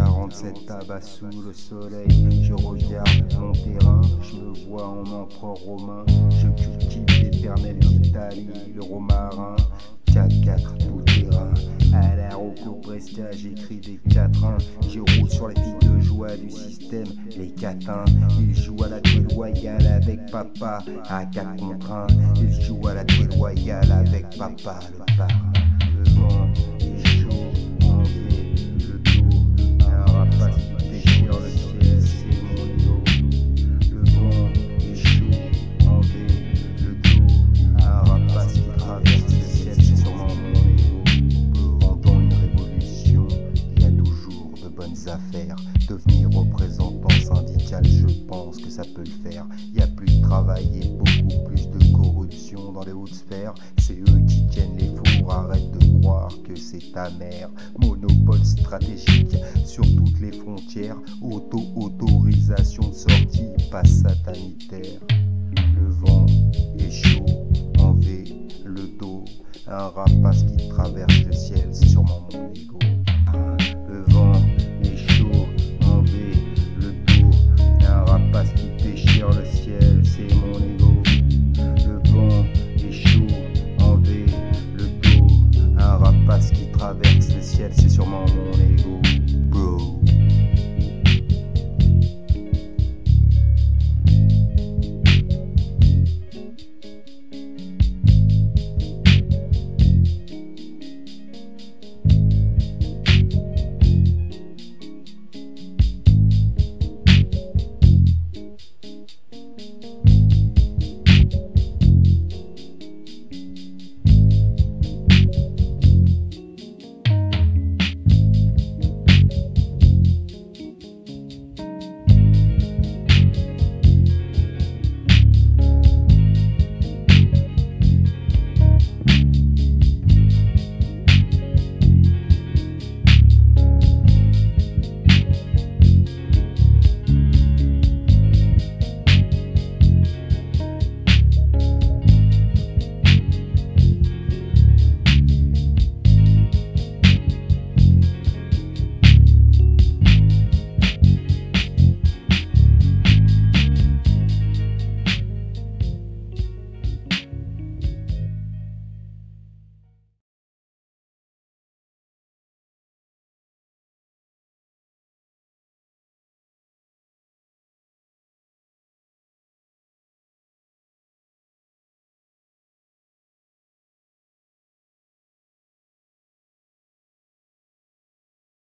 AK47 tabac sous le soleil. Je regarde mon terrain, je me vois en empereur romain. Je cultive l'éternel Italie, le romarin. K4 tout terrain, à la recours Brescia, j'écris des quatrains. Je roule sur les filles de joie du système, les catins. Ils jouent à la clé loyale avec papa, à 4 contre 1. Ils jouent à la clé loyale avec papa, le parrain. Le vent est chaud, on fait le dos, un rapace qui déchire le ciel, c'est mon dos. Le vent est chaud, on fait le dos, un rapace qui traverse. Affaires. Devenir représentant syndical, je pense que ça peut le faire. Y a plus de travail et beaucoup plus de corruption dans les hautes sphères. C'est eux qui tiennent les fours, arrête de croire que c'est ta mère. Monopole stratégique sur toutes les frontières, auto-autorisation de sortie, passe sanitaire. Le vent est chaud, en V, le dos, un rapace qui traverse le ciel, c'est sûrement mon ego. Le vent est chaud, en V, le dos, un rapace qui déchire le ciel, c'est mon ego. Le vent est chaud, en V, le dos, un rapace qui traverse le ciel, c'est sûrement mon ego.